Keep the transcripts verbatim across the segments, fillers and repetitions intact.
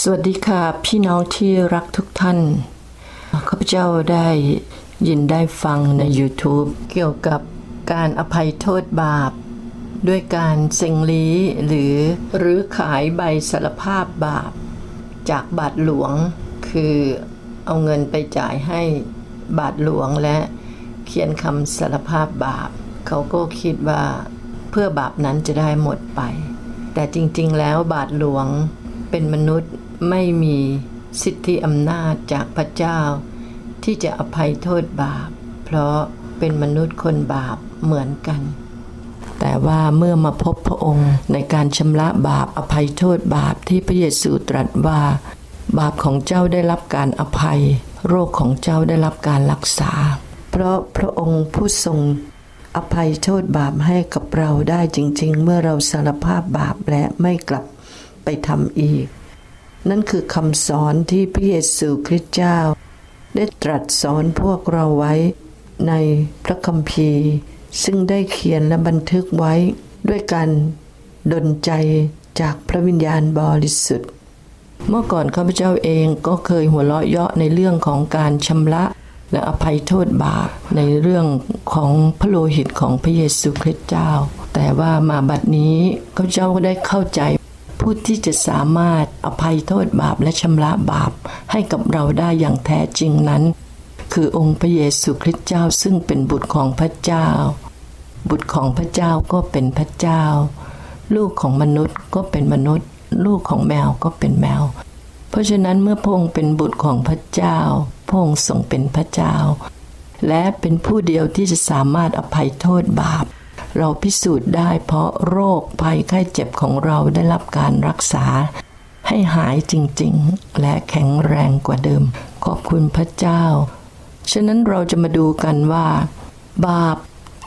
สวัสดีค่ะพี่น้องที่รักทุกท่านข้าพเจ้าได้ยินได้ฟังใน ยูทูบ เกี่ยวกับการอภัยโทษบาปด้วยการเซ็งลี้ หรือรื้อขายใบสารภาพบาปจากบาทหลวงคือเอาเงินไปจ่ายให้บาทหลวงและเขียนคำสารภาพบาปเขาก็คิดว่าเพื่อบาปนั้นจะได้หมดไปแต่จริงๆแล้วบาทหลวงเป็นมนุษย์ไม่มีสิทธิอำนาจจากพระเจ้าที่จะอภัยโทษบาปเพราะเป็นมนุษย์คนบาปเหมือนกันแต่ว่าเมื่อมาพบพระองค์ในการชำระบาปอภัยโทษบาปที่พระเยซูตรัสว่าบาปของเจ้าได้รับการอภัยโรคของเจ้าได้รับการรักษาเพราะพระองค์ผู้ทรงอภัยโทษบาปให้กับเราได้จริงๆเมื่อเราสารภาพบาปและไม่กลับไปทำอีกนั่นคือคำสอนที่พระเยซูคริสต์เจ้าได้ตรัสสอนพวกเราไว้ในพระคัมภีร์ซึ่งได้เขียนและบันทึกไว้ด้วยการดลใจจากพระวิญญาณบริสุทธิ์เมื่อก่อนข้าพเจ้าเองก็เคยหัวเราะเยาะในเรื่องของการชำระและอภัยโทษบาปในเรื่องของพระโลหิตของพระเยซูคริสต์เจ้าแต่ว่ามาบัดนี้ข้าพเจ้าก็ได้เข้าใจผู้ที่จะสามารถอภัยโทษบาปและชำระบาปให้กับเราได้อย่างแท้จริงนั้นคือองค์พระเยซูคริสต์เจ้าซึ่งเป็นบุตรของพระเจ้าบุตรของพระเจ้าก็เป็นพระเจ้าลูกของมนุษย์ก็เป็นมนุษย์ลูกของแมวก็เป็นแมวเพราะฉะนั้นเมื่อพระองค์เป็นบุตรของพระเจ้าพระองค์ทรงเป็นพระเจ้าและเป็นผู้เดียวที่จะสามารถอภัยโทษบาปเราพิสูจน์ได้เพราะโรคภัยไข้เจ็บของเราได้รับการรักษาให้หายจริงๆและแข็งแรงกว่าเดิมขอบคุณพระเจ้าฉะนั้นเราจะมาดูกันว่าบาป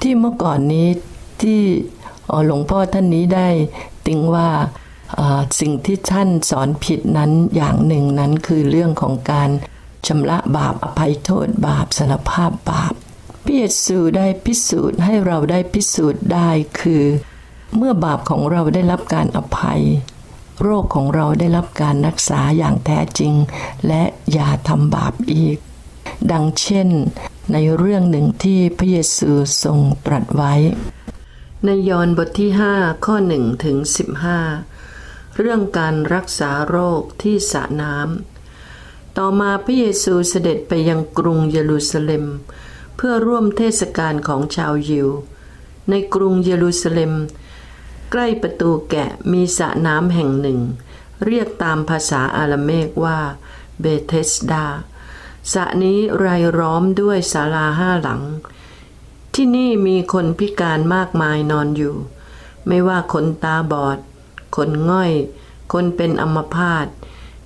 ที่เมื่อก่อนนี้ที่หลวงพ่อท่านนี้ได้ติงว่าสิ่งที่ท่านสอนผิดนั้นอย่างหนึ่งนั้นคือเรื่องของการชำระบาปอภัยโทษบาปสารภาพบาปพระเยซูได้พิสูจน์ให้เราได้พิสูจน์ได้คือเมื่อบาปของเราได้รับการอภัยโรคของเราได้รับการรักษาอย่างแท้จริงและอย่าทำบาปอีกดังเช่นในเรื่องหนึ่งที่พระเยซูทรงตรัสไว้ในยอห์นบทที่ห้าข้อหนึ่งถึงสิบห้าเรื่องการรักษาโรคที่สระน้ำต่อมาพระเยซูเสด็จไปยังกรุงเยรูซาเล็มเพื่อร่วมเทศกาลของชาวยิวในกรุงเยรูซาเล็มใกล้ประตูแกะมีสระน้ำแห่งหนึ่งเรียกตามภาษาอาราเมกว่าเบเธสดาสระนี้รายล้อมด้วยศาลาห้าหลังที่นี่มีคนพิการมากมายนอนอยู่ไม่ว่าคนตาบอดคนง่อยคนเป็นอัมพาต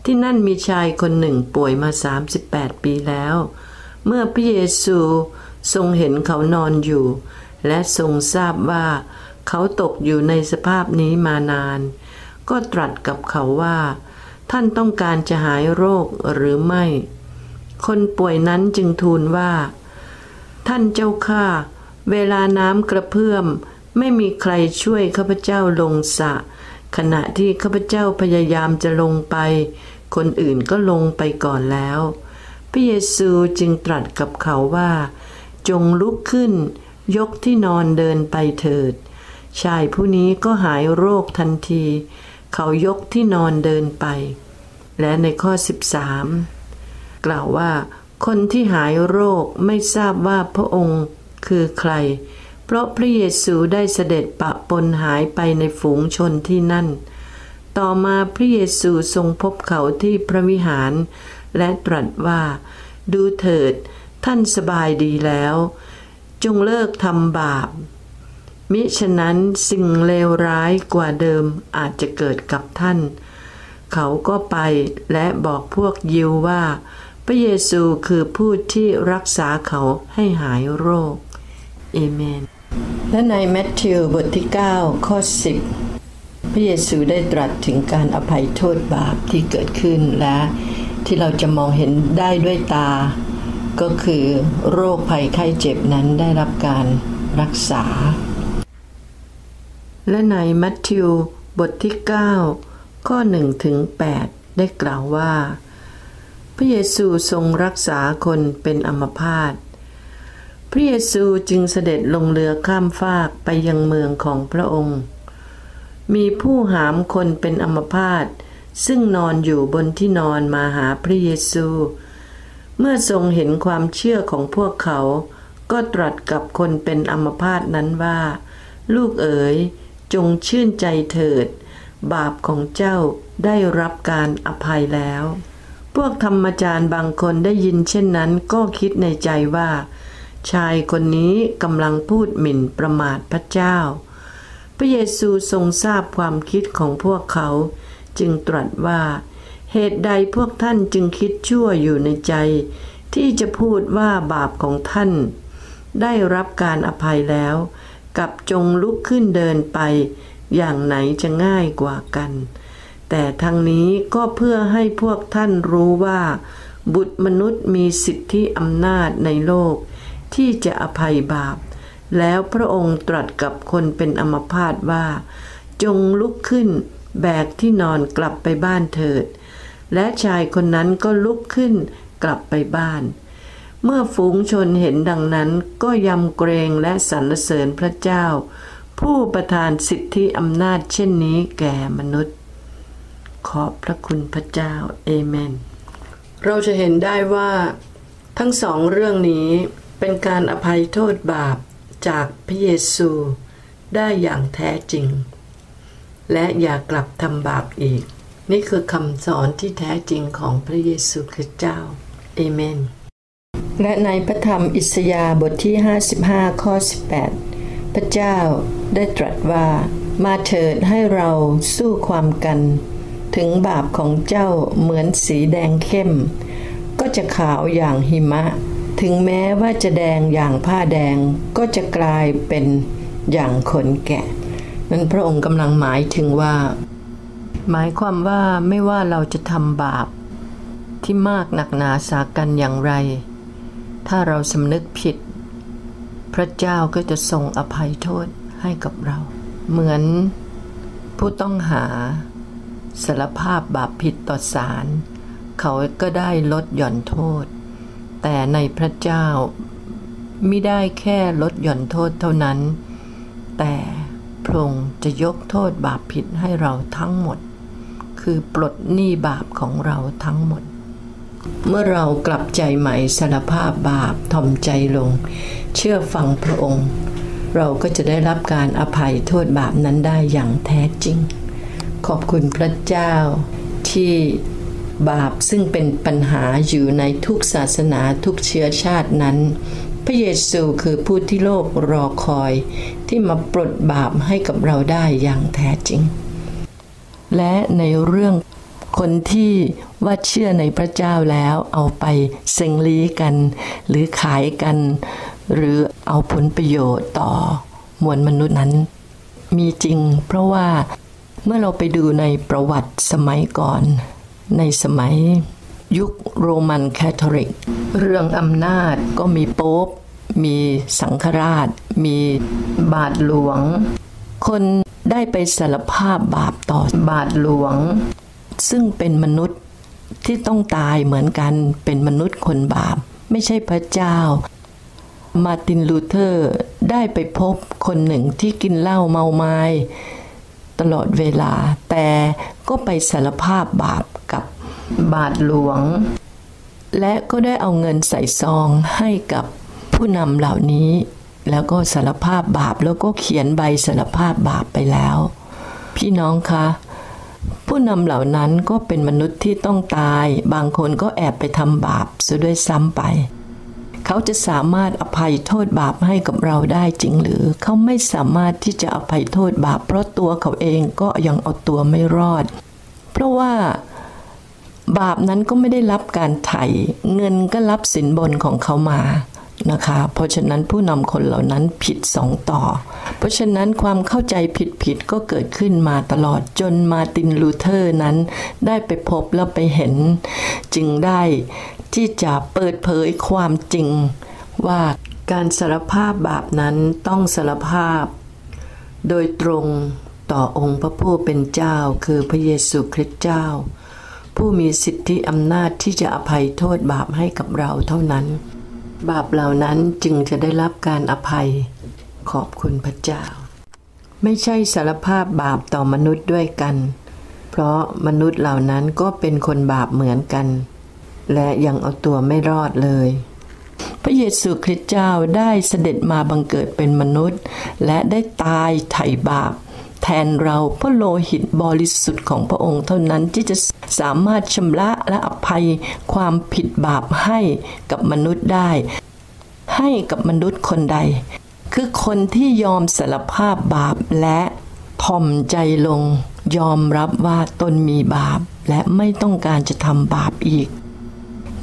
ที่นั่นมีชายคนหนึ่งป่วยมาสามสิบแปดปีแล้วเมื่อพระเยซูทรงเห็นเขานอนอยู่และทรงทราบว่าเขาตกอยู่ในสภาพนี้มานานก็ตรัสกับเขาว่าท่านต้องการจะหายโรคหรือไม่คนป่วยนั้นจึงทูลว่าท่านเจ้าข้าเวลาน้ำกระเพื่อมไม่มีใครช่วยข้าพเจ้าลงสระขณะที่ข้าพเจ้าพยายามจะลงไปคนอื่นก็ลงไปก่อนแล้วพระเยซูจึงตรัสกับเขาว่าจงลุกขึ้นยกที่นอนเดินไปเถิดชายผู้นี้ก็หายโรคทันทีเขายกที่นอนเดินไปและในข้อสิบสามกล่าวว่าคนที่หายโรคไม่ทราบว่าพระองค์คือใครเพราะพระเยซูได้เสด็จปะปนหายไปในฝูงชนที่นั่นต่อมาพระเยซูทรงพบเขาที่พระวิหารและตรัสว่าดูเถิดท่านสบายดีแล้วจงเลิกทำบาปมิฉะนั้นสิ่งเลวร้ายกว่าเดิมอาจจะเกิดกับท่านเขาก็ไปและบอกพวกยิวว่าพระเยซูคือผู้ที่รักษาเขาให้หายโรคเอเมนและในมัทธิวบทที่เก้าข้อสิบพระเยซูได้ตรัสถึงการอภัยโทษบาปที่เกิดขึ้นและที่เราจะมองเห็นได้ด้วยตาก็คือโรคภัยไข้เจ็บนั้นได้รับการรักษาและในมัทธิวบทที่เก้าข้อหนึ่งถึงแปด ได้กล่าวว่าพระเยซูทรงรักษาคนเป็นอัมพาตพระเยซูจึงเสด็จลงเรือข้ามฟากไปยังเมืองของพระองค์มีผู้หามคนเป็นอัมพาตซึ่งนอนอยู่บนที่นอนมาหาพระเยซูเมื่อทรงเห็นความเชื่อของพวกเขาก็ตรัสกับคนเป็นอัมพาตนั้นว่าลูกเอ๋ยจงชื่นใจเถิดบาปของเจ้าได้รับการอภัยแล้วพวกธรรมจารย์บางคนได้ยินเช่นนั้นก็คิดในใจว่าชายคนนี้กำลังพูดหมิ่นประมาทพระเจ้าพระเยซูทรงทราบความคิดของพวกเขาจึงตรัสว่าเหตุใดพวกท่านจึงคิดชั่วอยู่ในใจที่จะพูดว่าบาปของท่านได้รับการอภัยแล้วกับจงลุกขึ้นเดินไปอย่างไหนจะง่ายกว่ากันแต่ทั้งนี้ก็เพื่อให้พวกท่านรู้ว่าบุตรมนุษย์มีสิทธิอำนาจในโลกที่จะอภัยบาปแล้วพระองค์ตรัสกับคนเป็นอัมพาตว่าจงลุกขึ้นแบกที่นอนกลับไปบ้านเถิดและชายคนนั้นก็ลุกขึ้นกลับไปบ้านเมื่อฝูงชนเห็นดังนั้นก็ยำเกรงและสรรเสริญพระเจ้าผู้ประทานสิทธิอำนาจเช่นนี้แก่มนุษย์ขอบพระคุณพระเจ้าเอเมนเราจะเห็นได้ว่าทั้งสองเรื่องนี้เป็นการอภัยโทษบาปจากพระเยซูได้อย่างแท้จริงและอย่ากลับทำบาปอีกนี่คือคำสอนที่แท้จริงของพระเยซูคริสต์เจ้าเอเมนและในพระธรรมอิสยาห์บทที่ห้าสิบห้าข้อสิบแปดพระเจ้าได้ตรัสว่ามาเถิดให้เราสู้ความกันถึงบาปของเจ้าเหมือนสีแดงเข้มก็จะขาวอย่างหิมะถึงแม้ว่าจะแดงอย่างผ้าแดงก็จะกลายเป็นอย่างขนแกะนั้นพระองค์กำลังหมายถึงว่าหมายความว่าไม่ว่าเราจะทำบาปที่มากหนักหนาสากันอย่างไรถ้าเราสำนึกผิดพระเจ้าก็จะทรงอภัยโทษให้กับเราเหมือนผู้ต้องหาสารภาพบาปผิดต่อศาลเขาก็ได้ลดหย่อนโทษแต่ในพระเจ้าไม่ได้แค่ลดหย่อนโทษเท่านั้นแต่พระองค์จะยกโทษบาปผิดให้เราทั้งหมดคือปลดหนี้บาปของเราทั้งหมดเมื่อเรากลับใจใหม่สารภาพบาปถ่อมใจลงเชื่อฟังพระองค์เราก็จะได้รับการอภัยโทษบาปนั้นได้อย่างแท้จริงขอบคุณพระเจ้าที่บาปซึ่งเป็นปัญหาอยู่ในทุกศาสนาทุกเชื้อชาตินั้นพระเยซูคือผู้ที่โลกรอคอยที่มาปลดบาปให้กับเราได้อย่างแท้จริงและในเรื่องคนที่ว่าเชื่อในพระเจ้าแล้วเอาไปเซ็งลี้กันหรือขายกันหรือเอาผลประโยชน์ต่อมวลมนุษย์นั้นมีจริงเพราะว่าเมื่อเราไปดูในประวัติสมัยก่อนในสมัยยุคโรมันคาทอลิกเรื่องอำนาจก็มีโป๊ปมีสังฆราชมีบาทหลวงคนได้ไปสารภาพบาปต่อบาทหลวงซึ่งเป็นมนุษย์ที่ต้องตายเหมือนกันเป็นมนุษย์คนบาปไม่ใช่พระเจ้ามาร์ตินลูเทอร์ได้ไปพบคนหนึ่งที่กินเหล้าเมาไม้ตลอดเวลาแต่ก็ไปสารภาพบาปกับบาทหลวงและก็ได้เอาเงินใส่ซองให้กับผู้นำเหล่านี้แล้วก็สารภาพบาปแล้วก็เขียนใบสารภาพบาปไปแล้วพี่น้องคะผู้นำเหล่านั้นก็เป็นมนุษย์ที่ต้องตายบางคนก็แอบไปทำบาปซะด้วยซ้ำไปเขาจะสามารถอภัยโทษบาปให้กับเราได้จริงหรือเขาไม่สามารถที่จะอภัยโทษบาปเพราะตัวเขาเองก็ยังเอาตัวไม่รอดเพราะว่าบาปนั้นก็ไม่ได้รับการไถ่เงินก็รับสินบนของเขามานะคะเพราะฉะนั้นผู้นำคนเหล่านั้นผิดสองต่อเพราะฉะนั้นความเข้าใจผิดๆก็เกิดขึ้นมาตลอดจนมาร์ตินลูเทอร์นั้นได้ไปพบแล้วไปเห็นจึงได้ที่จะเปิดเผยความจริงว่าการสารภาพบาปนั้นต้องสารภาพโดยตรงต่อองค์พระผู้เป็นเจ้าคือพระเยซูคริสต์เจ้า ผู้มีสิทธิอำนาจที่จะอภัยโทษบาปให้กับเราเท่านั้นบาปเหล่านั้นจึงจะได้รับการอภัยขอบคุณพระเจ้าไม่ใช่สารภาพบาปต่อมนุษย์ด้วยกันเพราะมนุษย์เหล่านั้นก็เป็นคนบาปเหมือนกันและยังเอาตัวไม่รอดเลยพระเยซูคริสต์เจ้าได้เสด็จมาบังเกิดเป็นมนุษย์และได้ตายไถ่บาปแทนเราเพราะโลหิตบริสุทธิ์ของพระองค์เท่านั้นที่จะสามารถชำระและอภัยความผิดบาปให้กับมนุษย์ได้ให้กับมนุษย์คนใดคือคนที่ยอมสารภาพบาปและถ่อมใจลงยอมรับว่าตนมีบาปและไม่ต้องการจะทำบาปอีก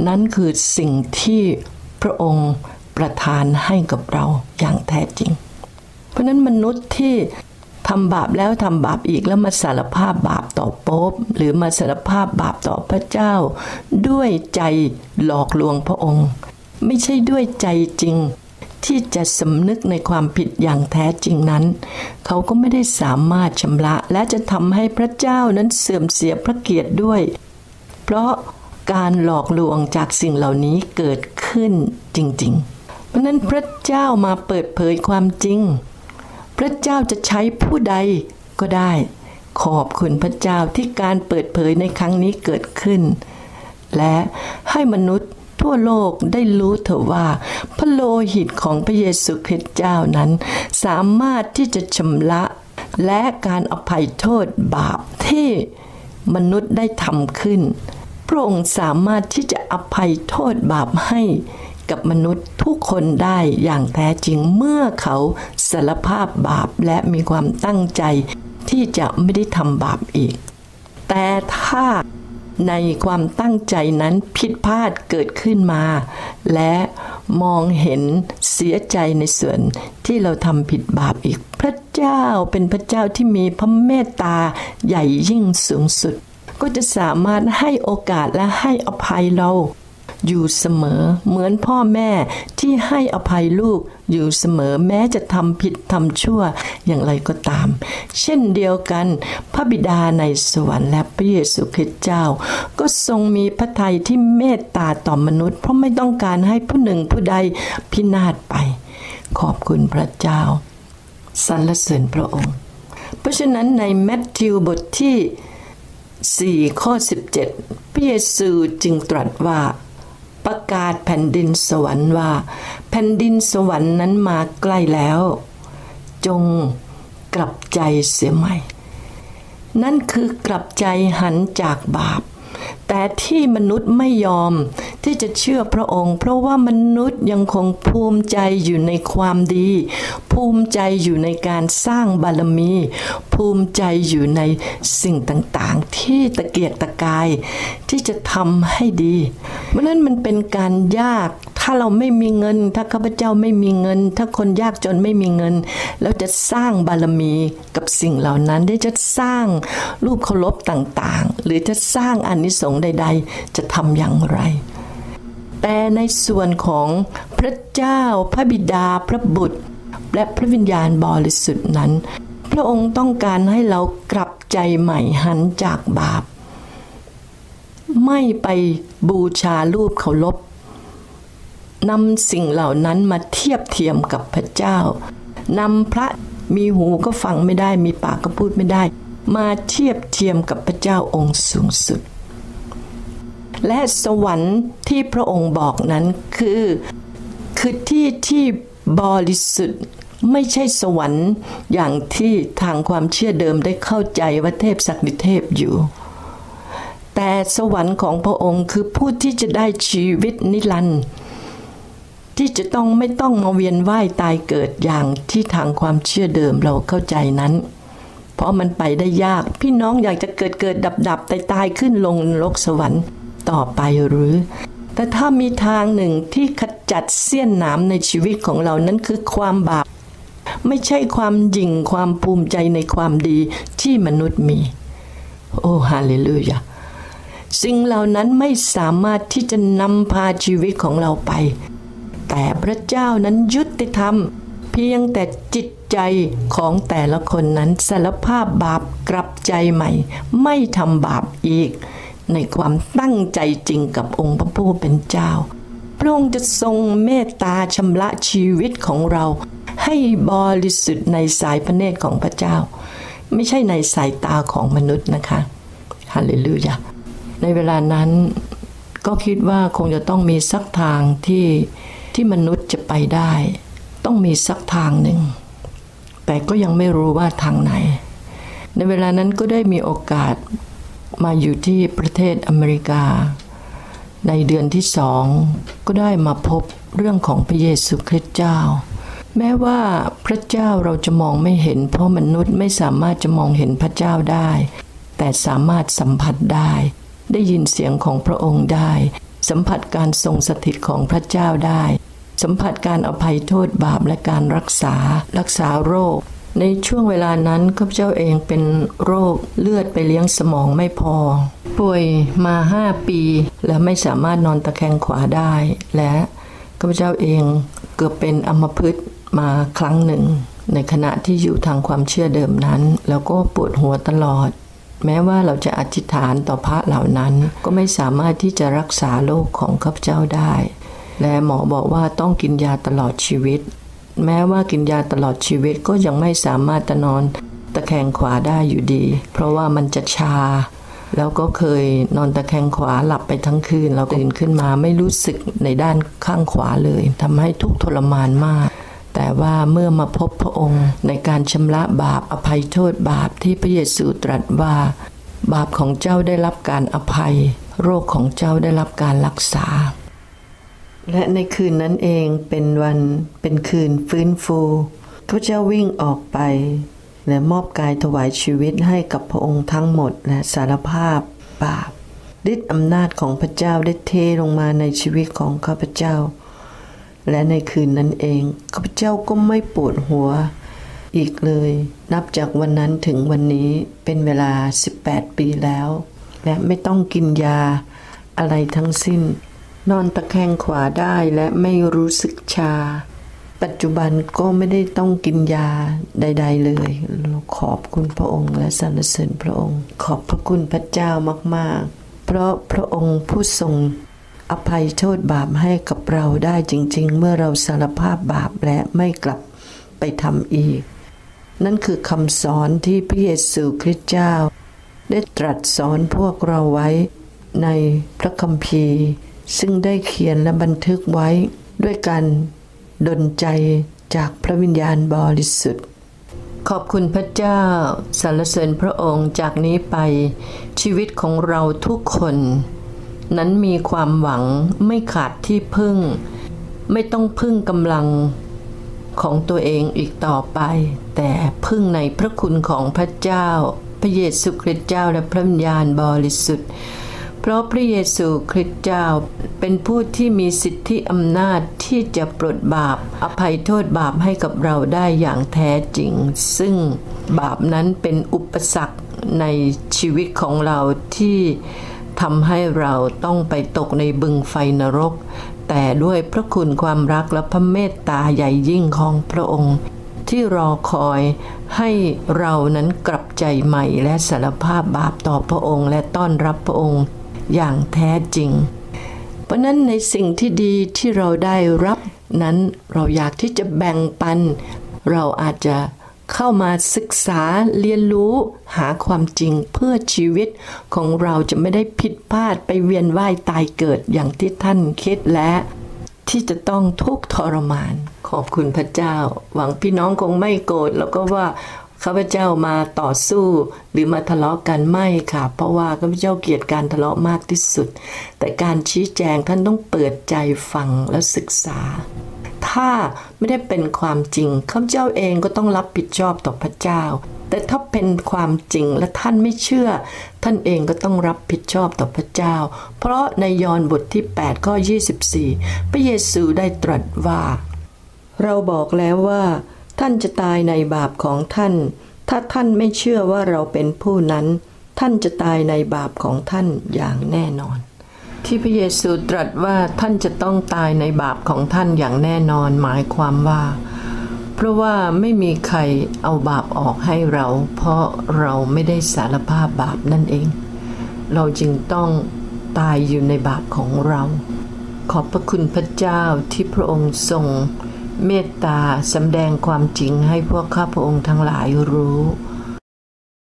นั่นคือสิ่งที่พระองค์ประทานให้กับเราอย่างแท้จริงเพราะนั้นมนุษย์ที่ทำบาปแล้วทำบาปอีกแล้วมาสารภาพบาปต่อโป๊ปหรือมาสารภาพบาปต่อพระเจ้าด้วยใจหลอกลวงพระองค์ไม่ใช่ด้วยใจจริงที่จะสำนึกในความผิดอย่างแท้จริงนั้นเขาก็ไม่ได้สามารถชำระและจะทำให้พระเจ้านั้นเสื่อมเสียพระเกียรติด้วยเพราะการหลอกลวงจากสิ่งเหล่านี้เกิดขึ้นจริงๆเพราะนั้นพระเจ้ามาเปิดเผยความจริงพระเจ้าจะใช้ผู้ใดก็ได้ขอบคุณพระเจ้าที่การเปิดเผยในครั้งนี้เกิดขึ้นและให้มนุษย์ทั่วโลกได้รู้เถอะว่าพระโลหิตของพระเยซูคริสต์เจ้านั้นสามารถที่จะชำระและการอภัยโทษบาปที่มนุษย์ได้ทำขึ้นพระองค์สามารถที่จะอภัยโทษบาปให้กับมนุษย์ทุกคนได้อย่างแท้จริงเมื่อเขาสารภาพบาปและมีความตั้งใจที่จะไม่ได้ทำบาปอีกแต่ถ้าในความตั้งใจนั้นผิดพลาดเกิดขึ้นมาและมองเห็นเสียใจในส่วนที่เราทำผิดบาปอีกพระเจ้าเป็นพระเจ้าที่มีพระเมตตาใหญ่ยิ่งสูงสุดก็จะสามารถให้โอกาสและให้อภัยเราอยู่เสมอเหมือนพ่อแม่ที่ให้อภัยลูกอยู่เสมอแม้จะทำผิดทำชั่วอย่างไรก็ตามเช่นเดียวกันพระบิดาในสวรรค์และพระเยซูคริสต์เจ้าก็ทรงมีพระทัยที่เมตตาต่อมนุษย์เพราะไม่ต้องการให้ผู้หนึ่งผู้ใดพินาศไปขอบคุณพระเจ้าสรรเสริญพระองค์เพราะฉะนั้นในมัทธิวบทที่สี่ข้อสิบเจ็ดพระเยซูจึงตรัสว่าประกาศแผ่นดินสวรรค์ว่าแผ่นดินสวรรค์นั้นมาใกล้แล้วจงกลับใจเสียใหม่นั่นคือกลับใจหันจากบาปแต่ที่มนุษย์ไม่ยอมที่จะเชื่อพระองค์เพราะว่ามนุษย์ยังคงภูมิใจอยู่ในความดีภูมิใจอยู่ในการสร้างบารมีภูมิใจอยู่ในสิ่งต่างๆที่ตะเกียกตะกายที่จะทำให้ดีเพราะนั้นมันเป็นการยากถ้าเราไม่มีเงินถ้าข้าพเจ้าไม่มีเงินถ้าคนยากจนไม่มีเงินแล้วจะสร้างบารมีกับสิ่งเหล่านั้นได้จะสร้างรูปเคารพต่างๆหรือจะสร้างอานิสงส์ใดๆจะทำอย่างไรแต่ในส่วนของพระเจ้าพระบิดาพระบุตรและพระวิญญาณบริสุทธิ์นั้นพระองค์ต้องการให้เรากลับใจใหม่หันจากบาปไม่ไปบูชารูปเคารพนำสิ่งเหล่านั้นมาเทียบเทียมกับพระเจ้านำพระมีหูก็ฟังไม่ได้มีปากก็พูดไม่ได้มาเทียบเทียมกับพระเจ้าองค์สูงสุดและสวรรค์ที่พระองค์บอกนั้นคือคือที่ที่บริสุทธิ์ไม่ใช่สวรรค์อย่างที่ทางความเชื่อเดิมได้เข้าใจว่าเทพศักดิเทพอยู่แต่สวรรค์ของพระองค์คือผู้ที่จะได้ชีวิตนิรันดร์ที่จะต้องไม่ต้องมาเวียนว่ายตายเกิดอย่างที่ทางความเชื่อเดิมเราเข้าใจนั้นเพราะมันไปได้ยากพี่น้องอยากจะเกิดเกิดดับดับตายตายขึ้นลงนรกสวรรค์ต่อไปหรือแต่ถ้ามีทางหนึ่งที่ขจัดเสี้ยนหนามในชีวิตของเรานั้นคือความบาปไม่ใช่ความหยิ่งความภูมิใจในความดีที่มนุษย์มีโอ้ฮาเลลูยาสิ่งเหล่านั้นไม่สามารถที่จะนำพาชีวิตของเราไปแต่พระเจ้านั้นยุติธรรมเพียงแต่จิตใจของแต่ละคนนั้นสารภาพบาปกลับใจใหม่ไม่ทำบาปอีก ในความตั้งใจจริงกับองค์พระผู้เป็นเจ้าพระองค์จะทรงเมตตาชำระชีวิตของเราให้บริสุทธิ์ในสายพระเนตรของพระเจ้าไม่ใช่ในสายตาของมนุษย์นะคะฮาเลลูยาในเวลานั้นก็คิดว่าคงจะต้องมีสักทางที่ที่มนุษย์จะไปได้ต้องมีสักทางหนึ่งแต่ก็ยังไม่รู้ว่าทางไหนในเวลานั้นก็ได้มีโอกาสมาอยู่ที่ประเทศอเมริกาในเดือนที่สองก็ได้มาพบเรื่องของพระเยซูคริสต์เจ้าแม้ว่าพระเจ้าเราจะมองไม่เห็นเพราะมนุษย์ไม่สามารถจะมองเห็นพระเจ้าได้แต่สามารถสัมผัสได้ได้ยินเสียงของพระองค์ได้สัมผัสการทรงสถิตของพระเจ้าได้สัมผัสการอภัยโทษบาปและการรักษารักษาโรคในช่วงเวลานั้นข้าพเจ้าเองเป็นโรคเลือดไปเลี้ยงสมองไม่พอป่วยมาห้าปีและไม่สามารถนอนตะแคงขวาได้และข้าพเจ้าเองเกือบเป็นอัมพฤกษ์มาครั้งหนึ่งในขณะที่อยู่ทางความเชื่อเดิมนั้นแล้วก็ปวดหัวตลอดแม้ว่าเราจะอธิษฐานต่อพระเหล่านั้นก็ไม่สามารถที่จะรักษาโรคของข้าพเจ้าได้และหมอบอกว่าต้องกินยาตลอดชีวิตแม้ว่ากินยาตลอดชีวิตก็ยังไม่สามารถจะนอนตะแคงขวาได้อยู่ดีเพราะว่ามันจะชาแล้วก็เคยนอนตะแคงขวาหลับไปทั้งคืนแล้วตื่นขึ้นมาไม่รู้สึกในด้านข้างขวาเลยทำให้ทุกข์ทรมานมากแต่ว่าเมื่อมาพบพระองค์ในการชำระบาปอภัยโทษบาปที่พระเยซูตรัสว่าบาปของเจ้าได้รับการอภัยโรคของเจ้าได้รับการรักษาและในคืนนั้นเองเป็นวันเป็นคืนฟื้นฟูข้าพเจ้าวิ่งออกไปและมอบกายถวายชีวิตให้กับพระองค์ทั้งหมดและสารภาพบาปฤทธิ์อำนาจของพระเจ้าได้เทลงมาในชีวิตของข้าพเจ้าและในคืนนั้นเองข้าพเจ้าก็ไม่ปวดหัวอีกเลยนับจากวันนั้นถึงวันนี้เป็นเวลาสิบแปดปีแล้วและไม่ต้องกินยาอะไรทั้งสิ้นนอนตะแคงขวาได้และไม่รู้สึกชาปัจจุบันก็ไม่ได้ต้องกินยาใดๆเลยขอบคุณพระองค์และสรรเสริญพระองค์ขอบพระคุณพระเจ้ามากๆเพราะพระองค์ผู้ทรงอภัยโทษบาปให้กับเราได้จริงๆเมื่อเราสารภาพบาปและไม่กลับไปทำอีกนั่นคือคำสอนที่พระเยซูคริสต์เจ้าได้ตรัสสอนพวกเราไว้ในพระคัมภีร์ซึ่งได้เขียนและบันทึกไว้ด้วยการดลใจจากพระวิญญาณบริสุทธิ์ขอบคุณพระเจ้าสรรเสริญพระองค์จากนี้ไปชีวิตของเราทุกคนนั้นมีความหวังไม่ขาดที่พึ่งไม่ต้องพึ่งกำลังของตัวเองอีกต่อไปแต่พึ่งในพระคุณของพระเจ้าพระเยซูคริสต์เจ้าและพระวิญญาณบริสุทธิ์เพราะพระเยซูคริสต์เจ้าเป็นผู้ที่มีสิทธิอำนาจที่จะปลดบาปอภัยโทษบาปให้กับเราได้อย่างแท้จริงซึ่งบาปนั้นเป็นอุปสรรคในชีวิตของเราที่ทำให้เราต้องไปตกในบึงไฟนรกแต่ด้วยพระคุณความรักและพระเมตตาใหญ่ยิ่งของพระองค์ที่รอคอยให้เรานั้นกลับใจใหม่และสารภาพบาปต่อพระองค์และต้อนรับพระองค์อย่างแท้จริงเพราะนั้นในสิ่งที่ดีที่เราได้รับนั้นเราอยากที่จะแบ่งปันเราอาจจะเข้ามาศึกษาเรียนรู้หาความจริงเพื่อชีวิตของเราจะไม่ได้ผิดพลาดไปเวียนว่ายตายเกิดอย่างที่ท่านคิดและที่จะต้องทุกข์ทรมานขอบคุณพระเจ้าหวังพี่น้องคงไม่โกรธแล้วก็ว่าข้าพเจ้ามาต่อสู้หรือมาทะเลาะกันไม่ค่ะเพราะว่าข้าพเจ้าเกลียดการทะเลาะมากที่สุดแต่การชี้แจงท่านต้องเปิดใจฟังและศึกษาถ้าไม่ได้เป็นความจริงข้าพเจ้าเองก็ต้องรับผิดชอบต่อพระเจ้าแต่ถ้าเป็นความจริงและท่านไม่เชื่อท่านเองก็ต้องรับผิดชอบต่อพระเจ้าเพราะในยอห์นบทที่แปดข้อยี่สิบสี่พระเยซูได้ตรัสว่าเราบอกแล้วว่าท่านจะตายในบาปของท่านถ้าท่านไม่เชื่อว่าเราเป็นผู้นั้นท่านจะตายในบาปของท่านอย่างแน่นอนที่พระเยซูตรัสว่าท่านจะต้องตายในบาปของท่านอย่างแน่นอนหมายความว่าเพราะว่าไม่มีใครเอาบาปออกให้เราเพราะเราไม่ได้สารภาพบาปนั่นเอง เราจึงต้องตายอยู่ในบาปของเราขอบพระคุณพระเจ้าที่พระองค์ทรงเมตตาสำแดงความจริงให้พวกข้าพระองค์ทั้งหลายรู้